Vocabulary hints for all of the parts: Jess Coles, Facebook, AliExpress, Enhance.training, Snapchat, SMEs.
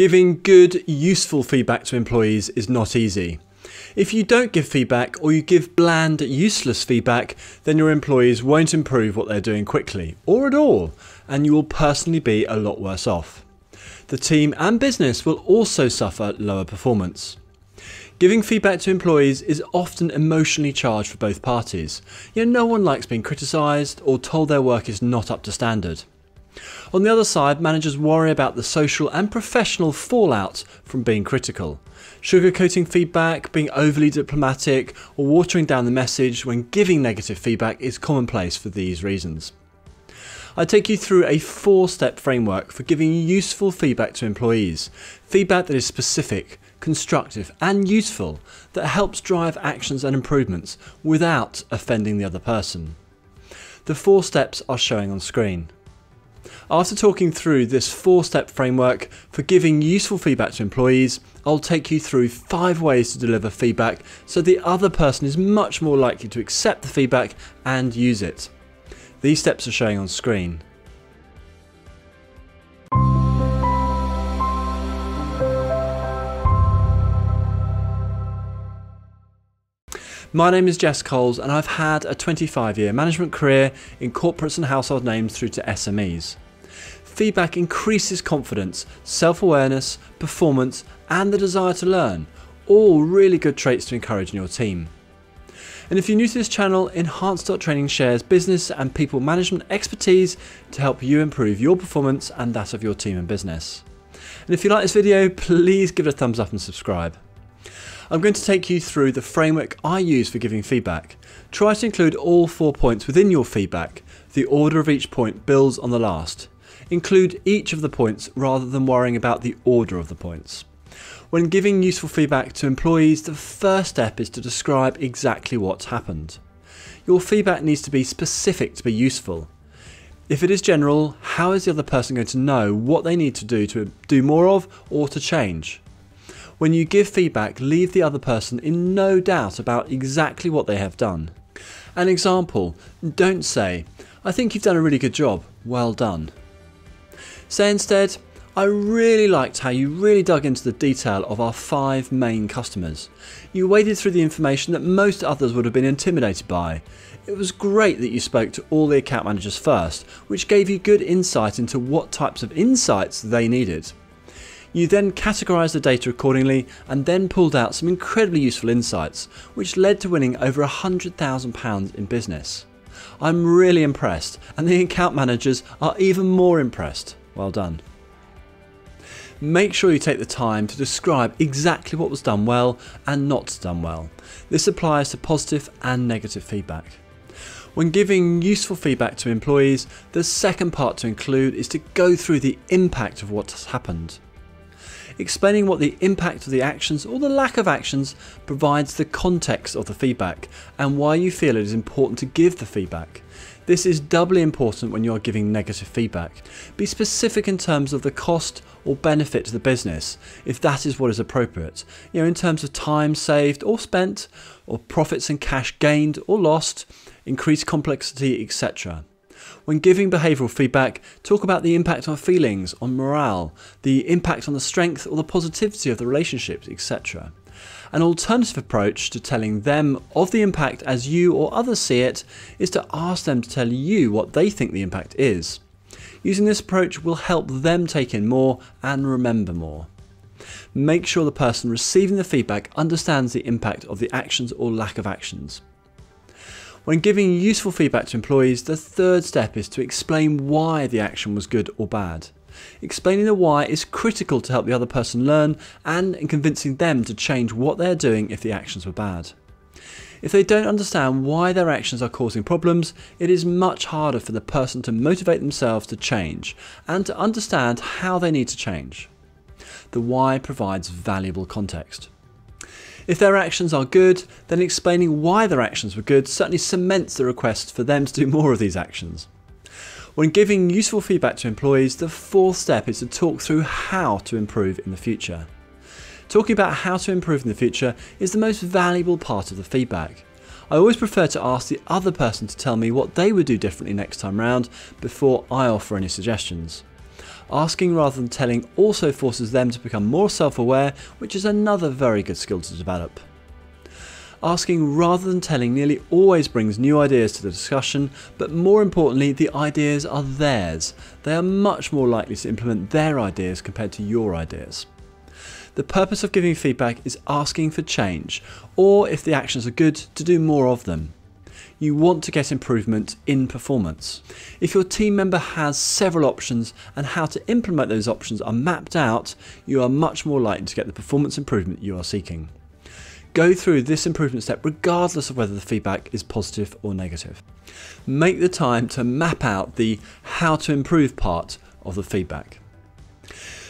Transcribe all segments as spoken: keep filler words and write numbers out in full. Giving good, useful feedback to employees is not easy. If you don't give feedback or you give bland, useless feedback, then your employees won't improve what they're doing quickly or at all, and you will personally be a lot worse off. The team and business will also suffer lower performance. Giving feedback to employees is often emotionally charged for both parties, yet no one likes being criticised or told their work is not up to standard. On the other side, managers worry about the social and professional fallout from being critical. Sugarcoating feedback, being overly diplomatic, or watering down the message when giving negative feedback is commonplace for these reasons. I take you through a four-step framework for giving useful feedback to employees. Feedback that is specific, constructive and useful, that helps drive actions and improvements without offending the other person. The four steps are showing on screen. After talking through this four-step framework for giving useful feedback to employees, I'll take you through five ways to deliver feedback so the other person is much more likely to accept the feedback and use it. These steps are showing on screen. My name is Jess Coles and I've had a twenty-five year management career in corporates and household names through to S M Es. Feedback increases confidence, self-awareness, performance and the desire to learn, all really good traits to encourage in your team. And if you're new to this channel, Enhance dot training shares business and people management expertise to help you improve your performance and that of your team and business. And if you like this video, please give it a thumbs up and subscribe. I'm going to take you through the framework I use for giving feedback. Try to include all four points within your feedback. The order of each point builds on the last. Include each of the points rather than worrying about the order of the points. When giving useful feedback to employees, the first step is to describe exactly what's happened. Your feedback needs to be specific to be useful. If it is general, how is the other person going to know what they need to do to do more of or to change? When you give feedback, leave the other person in no doubt about exactly what they have done. An example, don't say, "I think you've done a really good job, well done." Say instead, "I really liked how you really dug into the detail of our five main customers. You waded through the information that most others would have been intimidated by. It was great that you spoke to all the account managers first, which gave you good insight into what types of insights they needed. You then categorised the data accordingly and then pulled out some incredibly useful insights, which led to winning over one hundred thousand pounds in business. I'm really impressed and the account managers are even more impressed. Well done." Make sure you take the time to describe exactly what was done well and not done well. This applies to positive and negative feedback. When giving useful feedback to employees, the second part to include is to go through the impact of what has happened. Explaining what the impact of the actions or the lack of actions provides the context of the feedback and why you feel it is important to give the feedback. This is doubly important when you are giving negative feedback. Be specific in terms of the cost or benefit to the business, if that is what is appropriate. You know, in terms of time saved or spent, or profits and cash gained or lost, increased complexity, et cetera. When giving behavioural feedback, talk about the impact on feelings, on morale, the impact on the strength or the positivity of the relationships, et cetera. An alternative approach to telling them of the impact as you or others see it is to ask them to tell you what they think the impact is. Using this approach will help them take in more and remember more. Make sure the person receiving the feedback understands the impact of the actions or lack of actions. When giving useful feedback to employees, the third step is to explain why the action was good or bad. Explaining the why is critical to help the other person learn and in convincing them to change what they're doing if the actions were bad. If they don't understand why their actions are causing problems, it is much harder for the person to motivate themselves to change and to understand how they need to change. The why provides valuable context. If their actions are good, then explaining why their actions were good certainly cements the request for them to do more of these actions. When giving useful feedback to employees, the fourth step is to talk through how to improve in the future. Talking about how to improve in the future is the most valuable part of the feedback. I always prefer to ask the other person to tell me what they would do differently next time round before I offer any suggestions. Asking rather than telling also forces them to become more self-aware, which is another very good skill to develop. Asking rather than telling nearly always brings new ideas to the discussion, but more importantly, the ideas are theirs. They are much more likely to implement their ideas compared to your ideas. The purpose of giving feedback is asking for change, or if the actions are good, to do more of them. You want to get improvement in performance. If your team member has several options and how to implement those options are mapped out, you are much more likely to get the performance improvement you are seeking. Go through this improvement step regardless of whether the feedback is positive or negative. Make the time to map out the how to improve part of the feedback.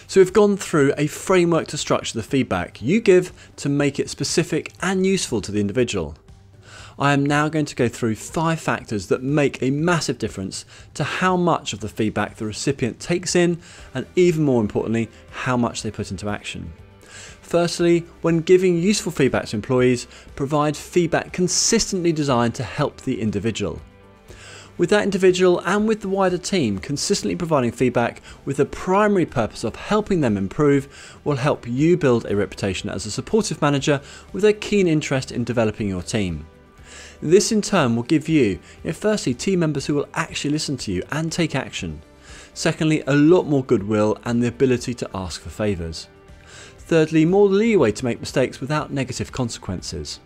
So we've gone through a framework to structure the feedback you give to make it specific and useful to the individual. I am now going to go through five factors that make a massive difference to how much of the feedback the recipient takes in, and even more importantly, how much they put into action. Firstly, when giving useful feedback to employees, provide feedback consistently designed to help the individual. With that individual and with the wider team, consistently providing feedback with the primary purpose of helping them improve will help you build a reputation as a supportive manager with a keen interest in developing your team. This in turn will give you, firstly, team members who will actually listen to you and take action. Secondly, a lot more goodwill and the ability to ask for favours. Thirdly, more leeway to make mistakes without negative consequences.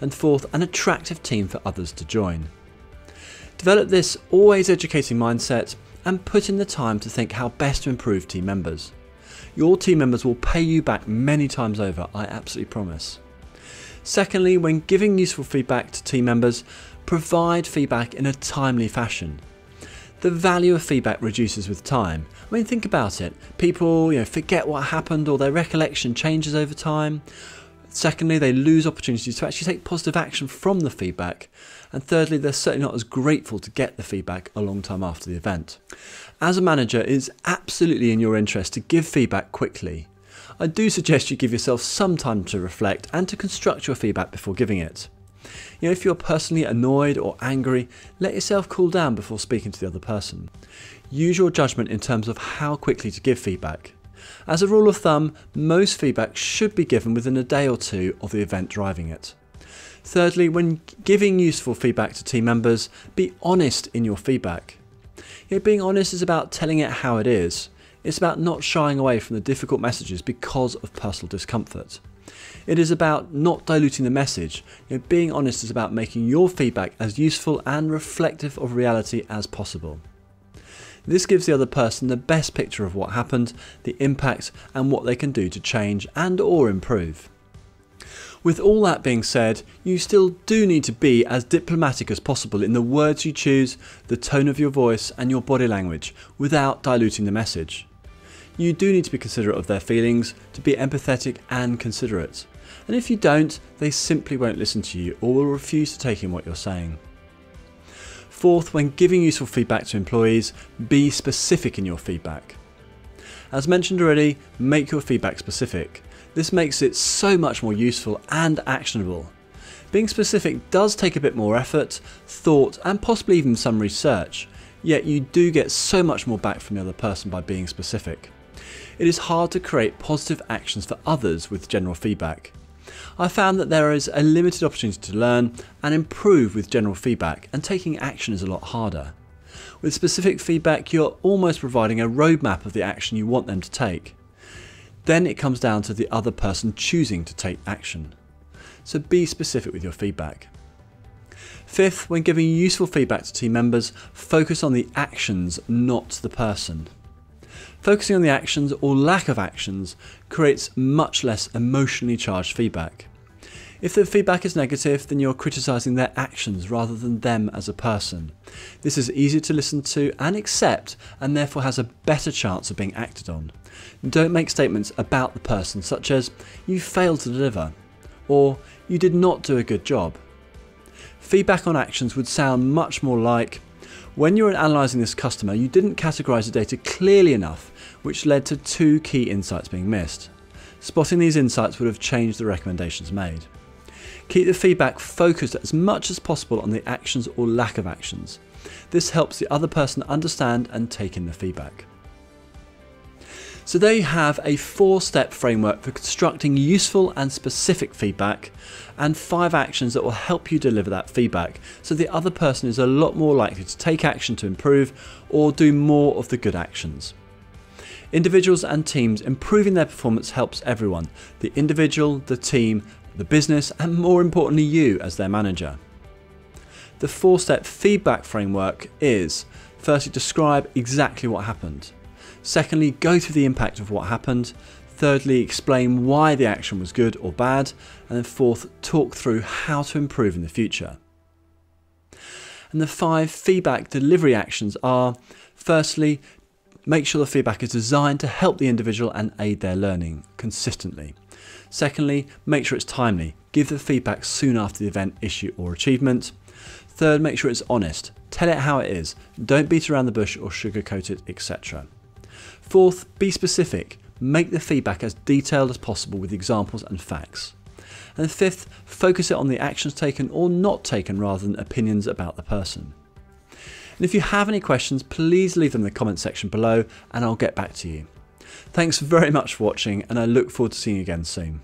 And fourth, an attractive team for others to join. Develop this always educating mindset and put in the time to think how best to improve team members. Your team members will pay you back many times over, I absolutely promise. Secondly, when giving useful feedback to team members, provide feedback in a timely fashion. The value of feedback reduces with time. I mean, think about it. People, you know, forget what happened or their recollection changes over time. Secondly, they lose opportunities to actually take positive action from the feedback. And thirdly, they're certainly not as grateful to get the feedback a long time after the event. As a manager, it is absolutely in your interest to give feedback quickly. I do suggest you give yourself some time to reflect and to construct your feedback before giving it. You know, if you're personally annoyed or angry, let yourself cool down before speaking to the other person. Use your judgment in terms of how quickly to give feedback. As a rule of thumb, most feedback should be given within a day or two of the event driving it. Thirdly, when giving useful feedback to team members, be honest in your feedback. You know, being honest is about telling it how it is. It's about not shying away from the difficult messages because of personal discomfort. It is about not diluting the message. You know, being honest is about making your feedback as useful and reflective of reality as possible. This gives the other person the best picture of what happened, the impact, and what they can do to change and or improve. With all that being said, you still do need to be as diplomatic as possible in the words you choose, the tone of your voice, and your body language, without diluting the message. You do need to be considerate of their feelings, to be empathetic and considerate. And if you don't, they simply won't listen to you or will refuse to take in what you're saying. Fourth, when giving useful feedback to employees, be specific in your feedback. As mentioned already, make your feedback specific. This makes it so much more useful and actionable. Being specific does take a bit more effort, thought, and possibly even some research, yet you do get so much more back from the other person by being specific. It is hard to create positive actions for others with general feedback. I found that there is a limited opportunity to learn and improve with general feedback, and taking action is a lot harder. With specific feedback, you're almost providing a roadmap of the action you want them to take. Then it comes down to the other person choosing to take action. So be specific with your feedback. Fifth, when giving useful feedback to team members, focus on the actions, not the person. Focusing on the actions or lack of actions creates much less emotionally charged feedback. If the feedback is negative, then you're criticising their actions rather than them as a person. This is easier to listen to and accept, and therefore has a better chance of being acted on. Don't make statements about the person such as, "You failed to deliver," or "You did not do a good job." Feedback on actions would sound much more like, "When you were analysing this customer, you didn't categorise the data clearly enough, which led to two key insights being missed. Spotting these insights would have changed the recommendations made." Keep the feedback focused as much as possible on the actions or lack of actions. This helps the other person understand and take in the feedback. So they have a four-step framework for constructing useful and specific feedback and five actions that will help you deliver that feedback. So the other person is a lot more likely to take action to improve or do more of the good actions. Individuals and teams improving their performance helps everyone, the individual, the team, the business, and more importantly, you as their manager. The four-step feedback framework is, firstly, describe exactly what happened. Secondly, go through the impact of what happened. Thirdly, explain why the action was good or bad. And then fourth, talk through how to improve in the future. And the five feedback delivery actions are, firstly, make sure the feedback is designed to help the individual and aid their learning consistently. Secondly, make sure it's timely. Give the feedback soon after the event, issue or achievement. Third, make sure it's honest. Tell it how it is. Don't beat around the bush or sugarcoat it, et cetera. Fourth, be specific. Make the feedback as detailed as possible with examples and facts. And fifth, focus it on the actions taken or not taken rather than opinions about the person. And if you have any questions, please leave them in the comment section below and I'll get back to you. Thanks very much for watching and I look forward to seeing you again soon.